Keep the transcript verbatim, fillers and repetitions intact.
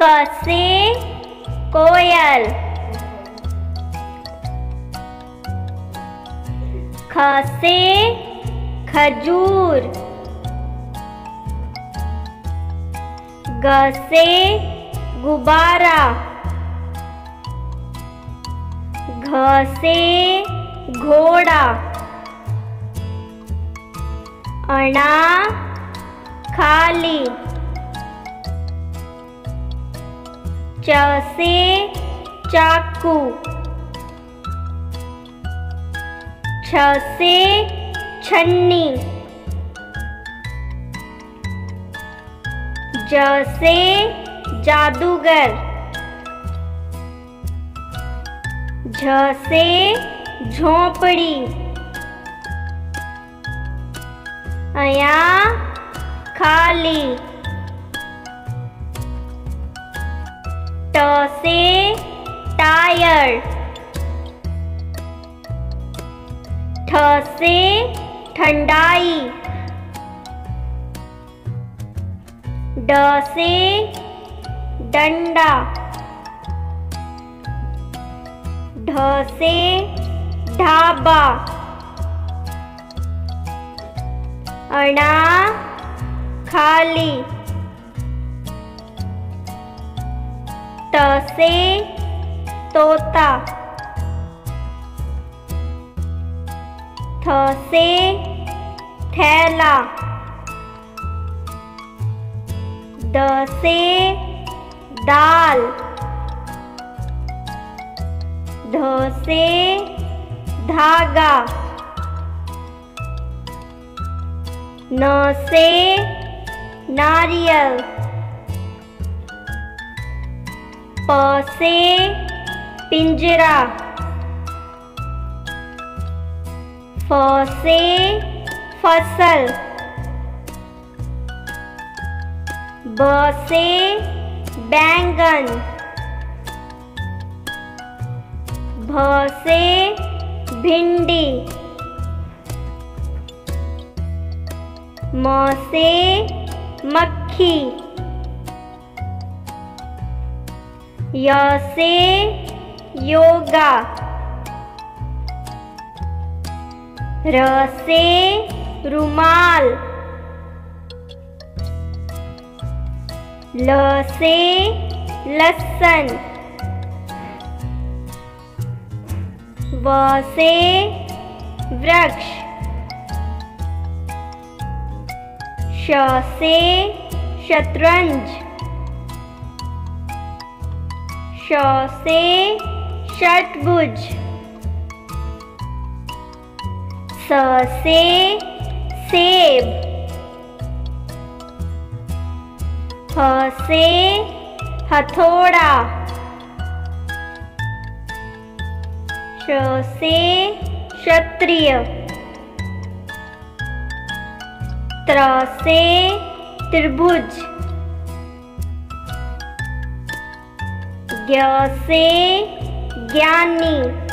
क से कोयल, ख से खजूर, ग से गुब्बारा, घ से घोड़ा, अणा खाली, च से चाकू, छ से छन्नी, ज से जादूगर, झ से झोंपड़ी, अया खाली, ट से टायर, ठ से ठंडाई, ड से डंडा, ढ से ढाबा, अणा खाली, त से तोता, थ से थैला, द से दाल, ध से धागा, न से नारियल, प से पिंजरा, फ से फसल, ब से बैंगन, भ से भिंडी, म से मक्खी, य से योगा, र से रुमाल, ल से लहसुन, व से वृक्ष, श से शतरंज, श से षट्भुज, स से सेब, ह से हथौड़ा, श से क्षत्रिय, त्र से त्रिभुज, ज्ञ से ज्ञानी।